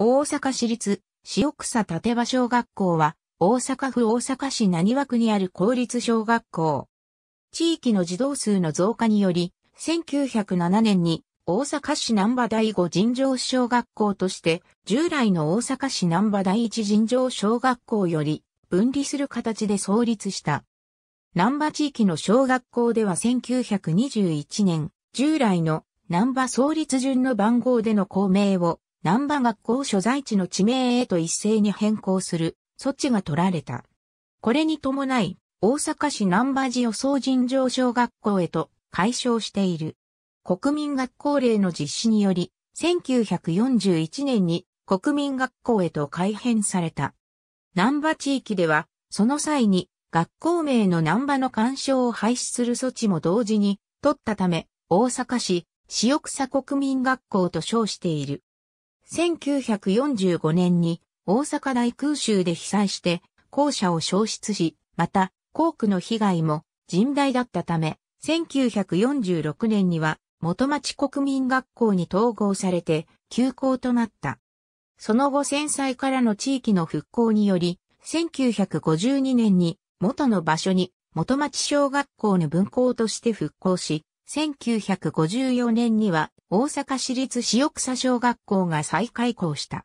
大阪市立塩草立場小学校は大阪府大阪市浪速区にある公立小学校。地域の児童数の増加により、1907年に大阪市難波第5尋常小学校として、従来の大阪市難波第1尋常小学校より分離する形で創立した。難波地域の小学校では1921年、従来の難波創立順の番号での校名を、難波学校所在地の地名へと一斉に変更する措置が取られた。これに伴い、大阪市難波慈予想尋常小学校へと改称している。国民学校令の実施により、1941年に国民学校へと改編された。難波地域では、その際に学校名の難波の干渉を廃止する措置も同時に取ったため、大阪市塩草国民学校と称している。1945年に大阪大空襲で被災して校舎を焼失し、また校区の被害も甚大だったため、1946年には元町国民学校に統合されて休校となった。その後戦災からの地域の復興により、1952年に元の場所に元町小学校の分校として復興し、1954年には大阪市立塩草小学校が再開校した。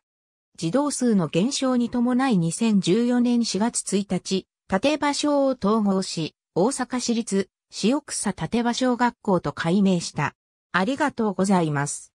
児童数の減少に伴い2014年4月1日、立場小を統合し、大阪市立塩草立場小学校と改名した。ありがとうございます。